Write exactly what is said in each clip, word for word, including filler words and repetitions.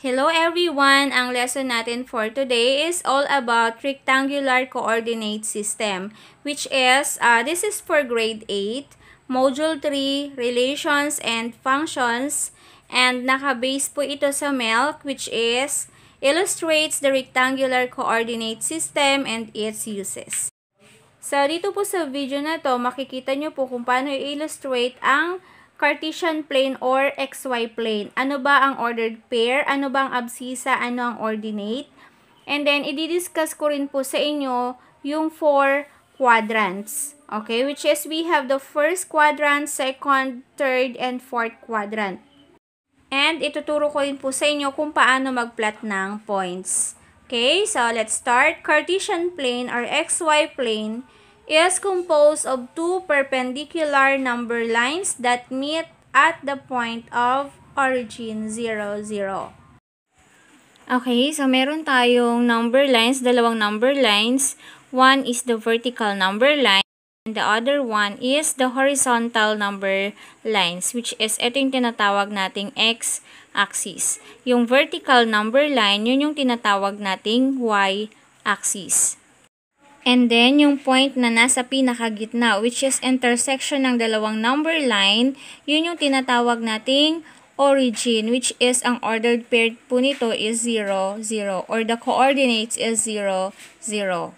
Hello everyone! Ang lesson natin for today is all about rectangular coordinate system, which is, uh, this is for grade eight, module three, relations and functions, and nakabase po ito sa M E L C, which is, illustrates the rectangular coordinate system and its uses. So, dito po sa video na to, makikita nyo po kung paano i-illustrate ang Cartesian plane or X Y plane. Ano ba ang ordered pair? Ano ba ang abscissa? Ano ang ordinate? And then, i-discuss ko rin po sa inyo yung four quadrants. Okay? Which is, we have the first quadrant, second, third, and fourth quadrant. And, ituturo ko rin po sa inyo kung paano mag-plot ng points. Okay? So, let's start. Cartesian plane or X Y plane is composed of two perpendicular number lines that meet at the point of origin zero, zero. Okay, so meron tayong number lines, dalawang number lines. One is the vertical number line, and the other one is the horizontal number lines, which is ito yung tinatawag nating x-axis. Yung vertical number line, yun yung tinatawag nating y-axis. And then, yung point na nasa pinakagitna, which is intersection ng dalawang number line, yun yung tinatawag nating origin, which is ang ordered pair po nito is zero, zero, or the coordinates is zero, zero.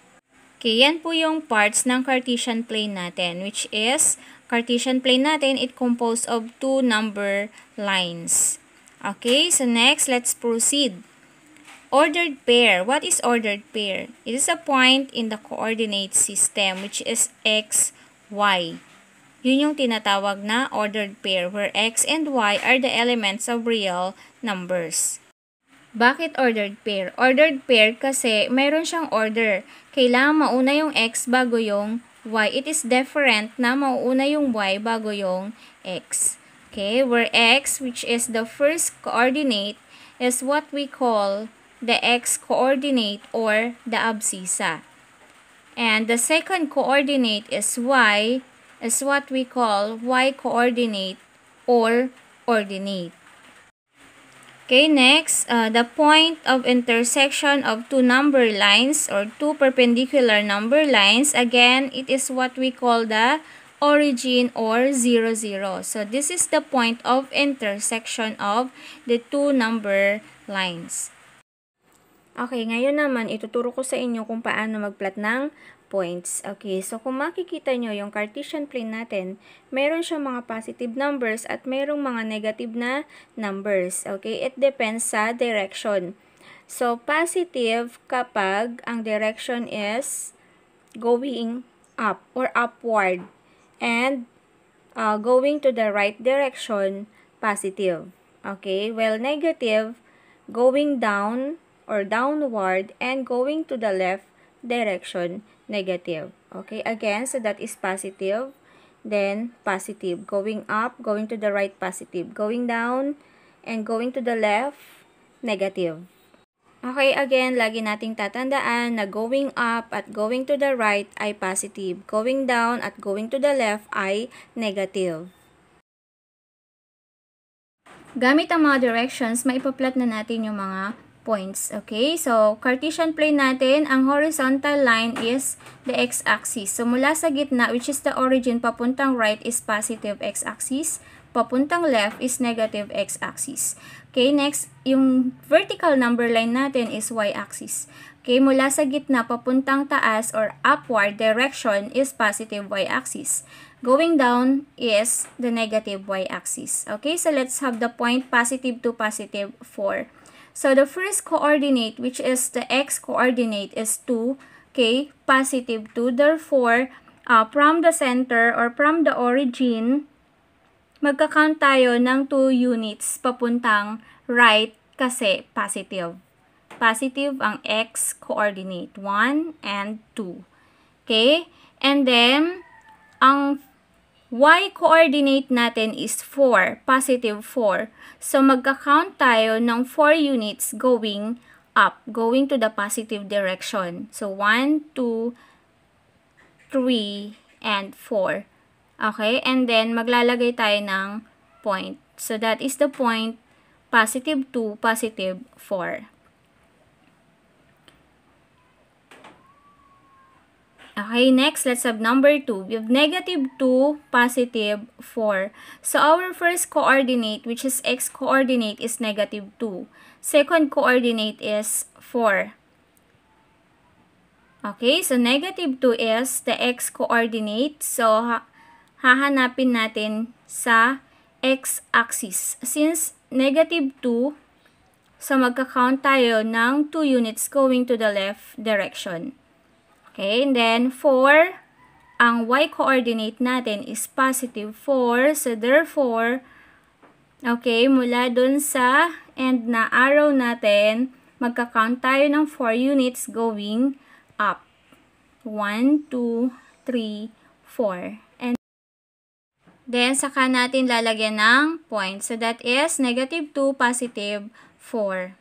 Okay, yan po yung parts ng Cartesian plane natin, which is, Cartesian plane natin, it composed of two number lines. Okay, so next, let's proceed. Ordered pair. What is ordered pair? It is a point in the coordinate system, which is x, y. Yun yung tinatawag na ordered pair, where x and y are the elements of real numbers. Bakit ordered pair? Ordered pair kasi mayroon siyang order. Kailangan mauna yung x bago yung y. It is different na mauna yung y bago yung x. Okay, where x, which is the first coordinate, is what we call the x-coordinate or the abscissa. And the second coordinate is y, is what we call y-coordinate or ordinate. Okay, next, uh, the point of intersection of two number lines or two perpendicular number lines, again, it is what we call the origin or zero, zero. So, this is the point of intersection of the two number lines. Okay, ngayon naman, ituturo ko sa inyo kung paano mag-plot ng points. Okay, so kung makikita nyo yung Cartesian plane natin, meron siyang mga positive numbers at merong mga negative na numbers. Okay, it depends sa direction. So, positive kapag ang direction is going up or upward. And uh, going to the right direction, positive. Okay, well, negative, going down or downward, and going to the left direction, negative. Okay, again, so that is positive, then positive. Going up, going to the right, positive. Going down, and going to the left, negative. Okay, again, lagi nating tatandaan na going up at going to the right ay positive. Going down at going to the left ay negative. Gamit ang mga directions, maipa-plot na natin yung mga points. Okay, so Cartesian plane natin, ang horizontal line is the x-axis. So mula sa gitna, which is the origin, papuntang right is positive x-axis, papuntang left is negative x-axis. Okay, next, yung vertical number line natin is y-axis. Okay, mula sa gitna, papuntang taas or upward direction is positive y-axis. Going down is the negative y-axis. Okay, so let's have the point positive to positive four. So, the first coordinate, which is the x-coordinate, is two, okay, positive two. Therefore, uh, from the center or from the origin, magka-count tayo ng two units papuntang right kasi positive. Positive ang x-coordinate, one and two. Okay? And then, ang y-coordinate natin is four, positive four. So, magka-count tayo ng four units going up, going to the positive direction. So, one, two, three, and four. Okay? And then, maglalagay tayo ng point. So, that is the point positive two, positive four. Okay, next, let's have number two. We have negative two, positive four. So, our first coordinate, which is x-coordinate, is negative two. Second coordinate is four. Okay, so negative two is the x-coordinate. So, hahanapin natin sa x-axis. Since negative two, so magka-count tayo ng two units going to the left direction. Okay, and then four, ang y-coordinate natin is positive four. So, therefore, okay, mula dun sa end na arrow natin, magka-count tayo ng four units going up. one, two, three, four. And then, saka natin lalagyan ng point. So, that is negative two, positive four.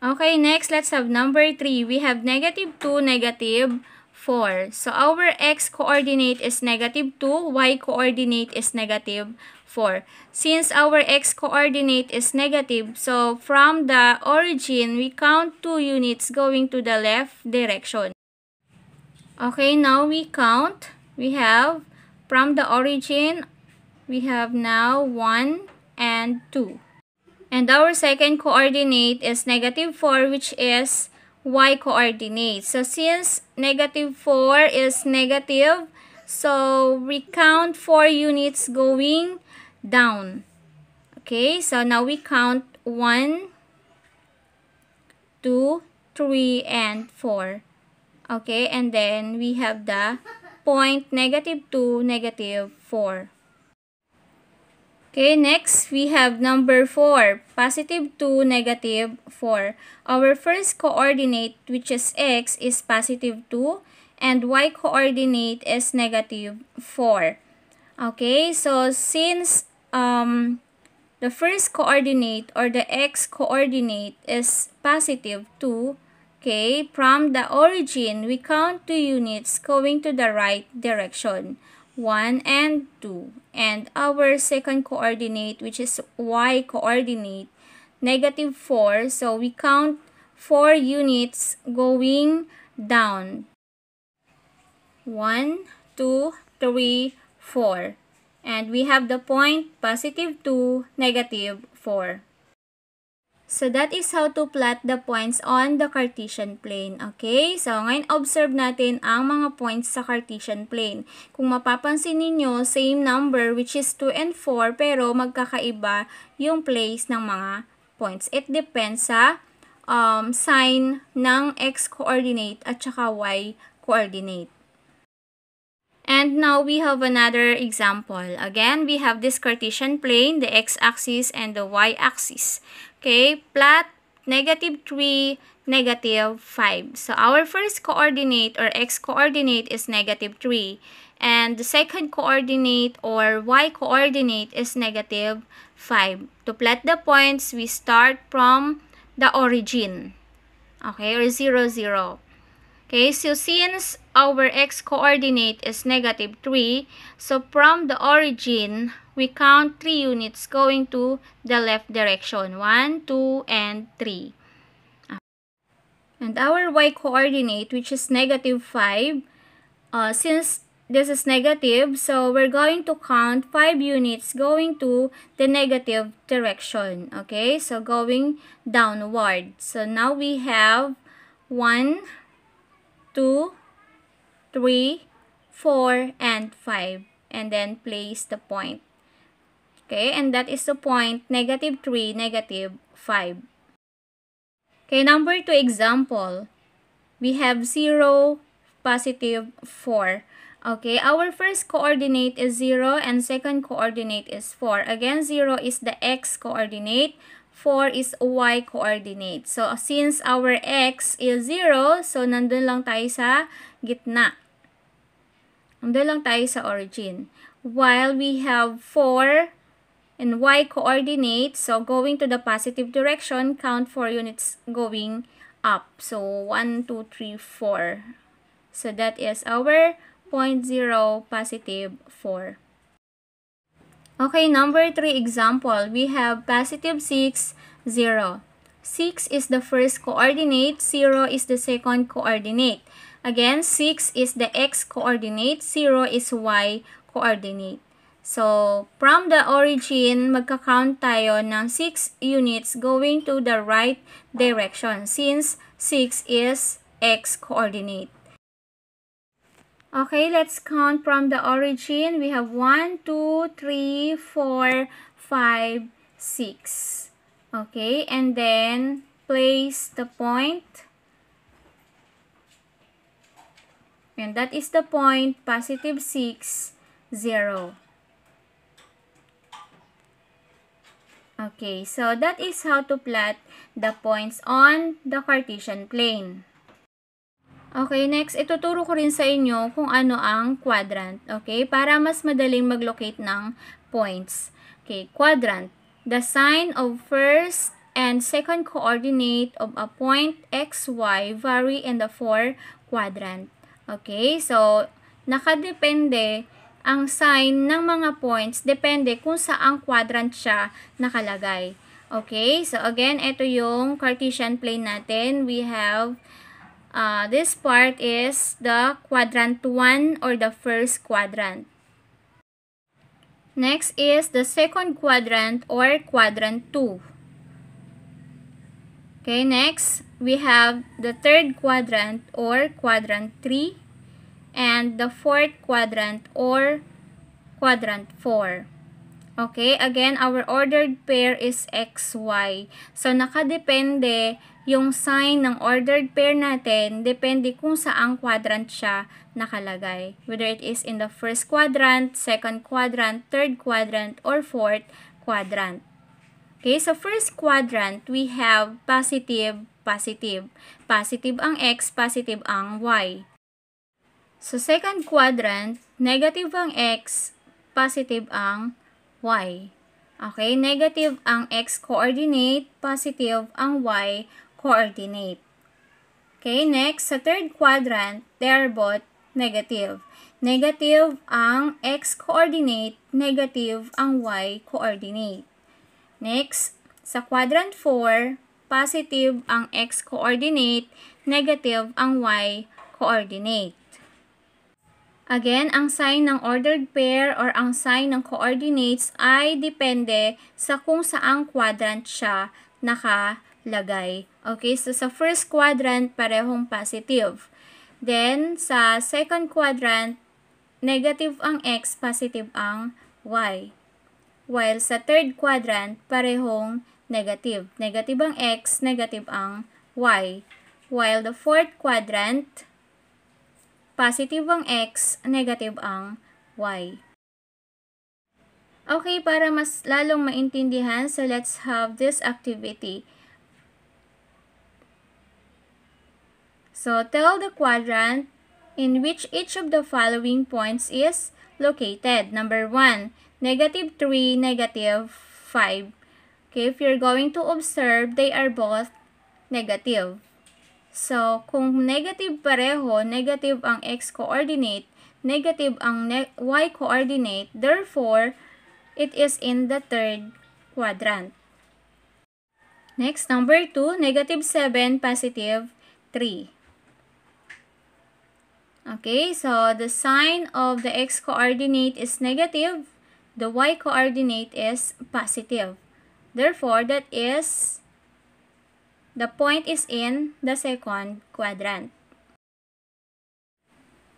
Okay, next, let's have number three. We have negative two, negative four. So, our x-coordinate is negative two, y-coordinate is negative four. Since our x-coordinate is negative, so from the origin, we count two units going to the left direction. Okay, now we count. We have, from the origin, we have now one and two. And our second coordinate is negative four, which is y-coordinate. So, since negative four is negative, so we count four units going down. Okay, so now we count one, two, three, and four. Okay, and then we have the point negative two, negative four. Okay, next, we have number four, positive two, negative four. Our first coordinate, which is x, is positive two, and y-coordinate is negative four. Okay, so since um, the first coordinate or the x-coordinate is positive two, okay, from the origin, we count two units going to the right direction. one and two. And our second coordinate, which is y-coordinate, negative four. So, we count four units going down. one, two, three, four. And we have the point positive two, negative four. So, that is how to plot the points on the Cartesian plane. Okay? So, ngayon, observe natin ang mga points sa Cartesian plane. Kung mapapansin ninyo, same number, which is two and four, pero magkakaiba yung place ng mga points. It depends sa um, sign ng x-coordinate at saka y-coordinate. And now, we have another example. Again, we have this Cartesian plane, the x-axis and the y-axis. Okay, plot negative three, negative five. So, our first coordinate or x-coordinate is negative three. And the second coordinate or y-coordinate is negative five. To plot the points, we start from the origin. Okay, or zero, zero. Okay, so since our x-coordinate is negative three, so from the origin, we count three units going to the left direction. one, two, and three. And our y-coordinate, which is negative five, uh, since this is negative, so we're going to count five units going to the negative direction. Okay, so going downward. So now we have one, two, three, four, and five. And then place the point. Okay, and that is the point negative three, negative five. Okay, number two example. We have zero, positive four. Okay, our first coordinate is zero and second coordinate is four. Again, zero is the x-coordinate, four is y-coordinate. So, since our x is zero, so nandun lang tayo sa gitna. Nandun lang tayo sa origin. While we have four and y-coordinate, so going to the positive direction, count four units going up. So, one, two, three, four. So, that is our point zero, positive four. Okay, number three example, we have positive six, zero. six is the first coordinate, zero is the second coordinate. Again, six is the x coordinate, zero is y coordinate. So, from the origin, magka-count tayo ng six units going to the right direction since six is x coordinate. Okay, let's count from the origin. We have one, two, three, four, five, six. Okay, and then place the point. And that is the point, positive six, zero. Okay, so that is how to plot the points on the Cartesian plane. Okay, next, ituturo ko rin sa inyo kung ano ang quadrant. Okay, para mas madaling mag-locate ng points. Okay, quadrant. The sign of first and second coordinate of a point x y vary in the four quadrant. Okay, so nakadepende ang sign ng mga points depende kung saang quadrant siya nakalagay. Okay, so again, ito yung Cartesian plane natin. We have... Uh, this part is the quadrant one or the first quadrant. Next is the second quadrant or quadrant two. Okay, next we have the third quadrant or quadrant three and the fourth quadrant or quadrant four. Okay, again, our ordered pair is x y. So, nakadepende yung sign ng ordered pair natin, depende kung saang quadrant siya nakalagay. Whether it is in the first quadrant, second quadrant, third quadrant, or fourth quadrant. Okay, so first quadrant, we have positive, positive. Positive ang x, positive ang y. So, second quadrant, negative ang x, positive ang y. Okay, negative ang x coordinate, positive ang y coordinate. Okay, next, sa third quadrant, they are both negative. Negative ang x coordinate, negative ang y coordinate. Next, sa quadrant four, positive ang x coordinate, negative ang y coordinate. Again, ang sign ng ordered pair or ang sign ng coordinates ay depende sa kung saang quadrant siya nakalagay. Okay, so sa first quadrant, parehong positive. Then, sa second quadrant, negative ang x, positive ang y. While sa third quadrant, parehong negative. Negative ang x, negative ang y. While the fourth quadrant, positive ang x, negative ang y. Okay, para mas lalong maintindihan, so let's have this activity. So, tell the quadrant in which each of the following points is located. Number one, negative three, negative five. Okay, if you're going to observe, they are both negative. So, kung negative pareho, negative ang x-coordinate, negative ang ne y-coordinate, therefore, it is in the third quadrant. Next, number two, negative seven, positive three. Okay, so the sign of the x-coordinate is negative, the y-coordinate is positive. Therefore, that is... the point is in the second quadrant.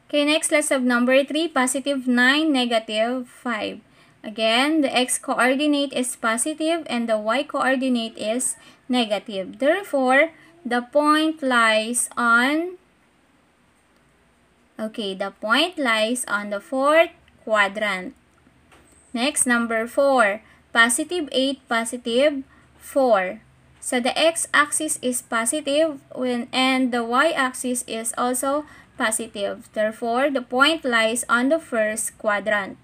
Okay, next, let's have number three, positive nine, negative five. Again, the x-coordinate is positive and the y-coordinate is negative. Therefore, the point lies on... Okay, the point lies on the fourth quadrant. Next, number four, positive eight, positive four. So, the x-axis is positive when, and the y-axis is also positive. Therefore, the point lies on the first quadrant.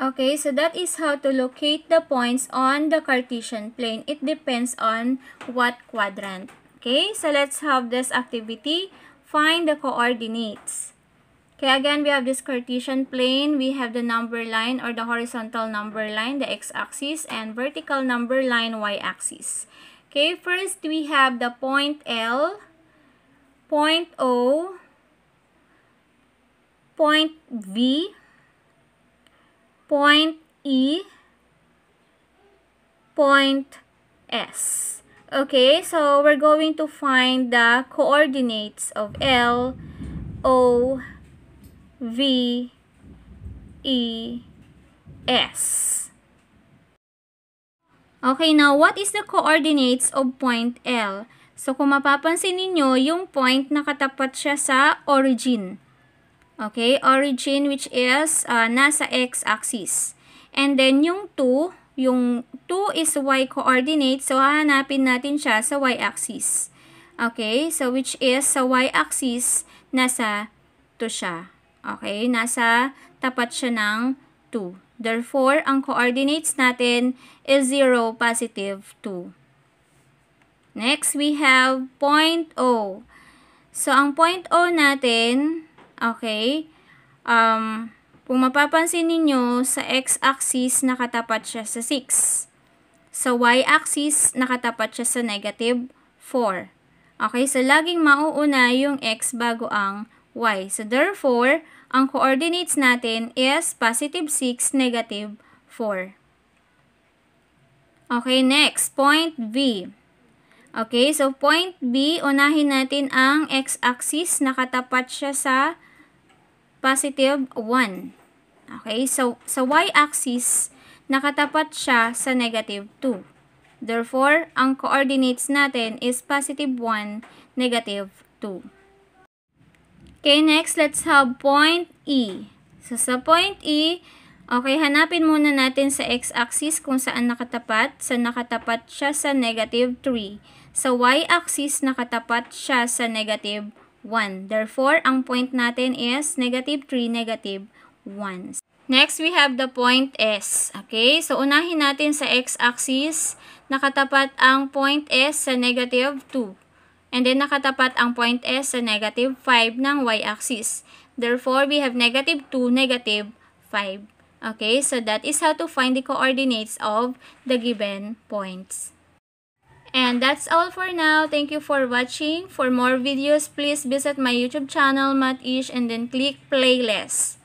Okay, so that is how to locate the points on the Cartesian plane. It depends on what quadrant. Okay, so let's have this activity. Find the coordinates. Okay, again, we have this Cartesian plane. We have the number line or the horizontal number line, the x-axis, and vertical number line, y-axis. Okay, first we have the point L, point O, point V, point E, point S. Okay, so we're going to find the coordinates of L, O, V, E, S. Okay, now what is the coordinates of point L? So, kung mapapansin ninyo, yung point nakatapat siya sa origin. Okay, origin which is uh, nasa x-axis. And then yung two, yung two is y-coordinate, so hahanapin natin siya sa y-axis. Okay, so which is sa y-axis, nasa two siya. Okay, nasa tapat siya ng two. Therefore, ang coordinates natin is zero, positive two. Next, we have point O. So, ang point O natin, okay, um, kung mapapansin ninyo, sa x-axis nakatapat siya sa six. Sa y-axis nakatapat siya sa negative four. Okay, so laging mauuna yung x bago ang y. So, therefore, ang coordinates natin is positive six, negative four. Okay, next, point V. Okay, so point B, unahin natin ang x-axis, nakatapat siya sa positive one. Okay, so sa y-axis, nakatapat siya sa negative two. Therefore, ang coordinates natin is positive one, negative two. Okay, next, let's have point E. So sa point E, okay, hanapin muna natin sa x-axis kung saan nakatapat. So nakatapat siya sa negative three. Sa y-axis, nakatapat siya sa negative one. Therefore, ang point natin is negative three, negative one. Next, we have the point S. Okay, so unahin natin sa x-axis, nakatapat ang point S sa negative two. And then, nakatapat ang point S sa negative five ng y-axis. Therefore, we have negative two, negative five. Okay, so that is how to find the coordinates of the given points. And that's all for now. Thank you for watching. For more videos, please visit my YouTube channel, Math-ish, and then click playlist.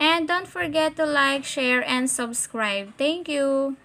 And don't forget to like, share, and subscribe. Thank you!